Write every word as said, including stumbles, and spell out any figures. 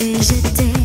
et j'étais